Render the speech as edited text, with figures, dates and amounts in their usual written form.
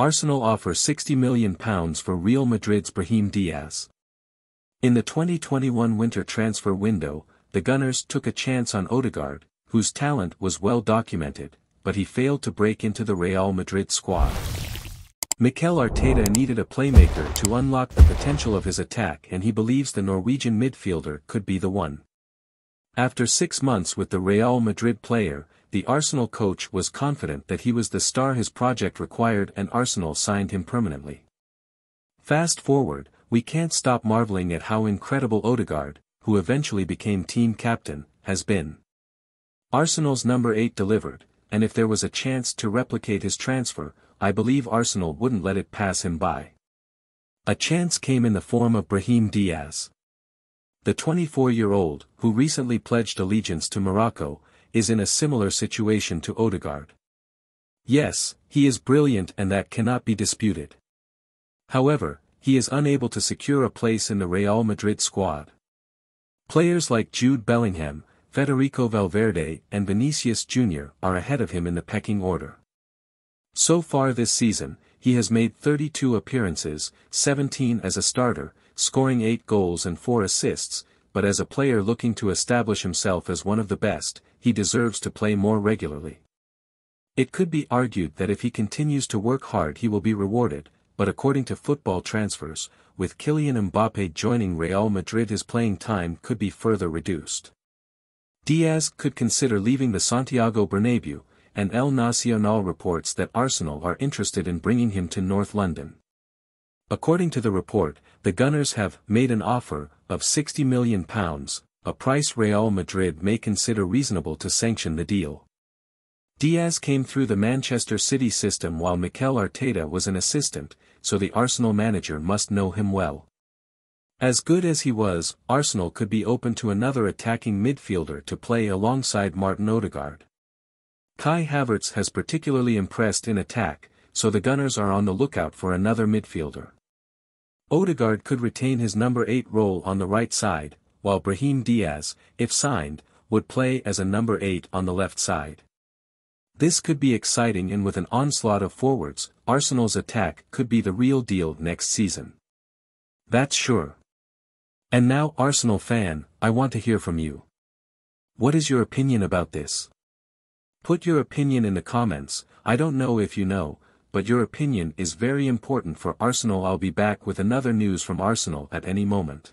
Arsenal offer £60 million for Real Madrid's Brahim Diaz. In the 2021 winter transfer window, the Gunners took a chance on Odegaard, whose talent was well documented, but he failed to break into the Real Madrid squad. Mikel Arteta needed a playmaker to unlock the potential of his attack, and he believes the Norwegian midfielder could be the one. After 6 months with the Real Madrid player, the Arsenal coach was confident that he was the star his project required, and Arsenal signed him permanently. Fast forward, we can't stop marveling at how incredible Odegaard, who eventually became team captain, has been. Arsenal's number 8 delivered, and if there was a chance to replicate his transfer, I believe Arsenal wouldn't let it pass him by. A chance came in the form of Brahim Diaz. The 24-year-old, who recently pledged allegiance to Morocco, is in a similar situation to Odegaard. Yes, he is brilliant and that cannot be disputed. However, he is unable to secure a place in the Real Madrid squad. Players like Jude Bellingham, Federico Valverde and Vinicius Jr. are ahead of him in the pecking order. So far this season, he has made 32 appearances, 17 as a starter, scoring 8 goals and 4 assists, but as a player looking to establish himself as one of the best, he deserves to play more regularly. It could be argued that if he continues to work hard he will be rewarded, but according to Football Transfers, with Kylian Mbappe joining Real Madrid his playing time could be further reduced. Diaz could consider leaving the Santiago Bernabeu, and El Nacional reports that Arsenal are interested in bringing him to North London. According to the report, the Gunners have made an offer of £60 million, a price Real Madrid may consider reasonable to sanction the deal. Diaz came through the Manchester City system while Mikel Arteta was an assistant, so the Arsenal manager must know him well. As good as he was, Arsenal could be open to another attacking midfielder to play alongside Martin Odegaard. Kai Havertz has particularly impressed in attack, so the Gunners are on the lookout for another midfielder. Odegaard could retain his number 8 role on the right side, while Brahim Diaz, if signed, would play as a number 8 on the left side. This could be exciting, and with an onslaught of forwards, Arsenal's attack could be the real deal next season. That's sure. And now, Arsenal fan, I want to hear from you. What is your opinion about this? Put your opinion in the comments. I don't know if you know, but your opinion is very important for Arsenal. I'll be back with another news from Arsenal at any moment.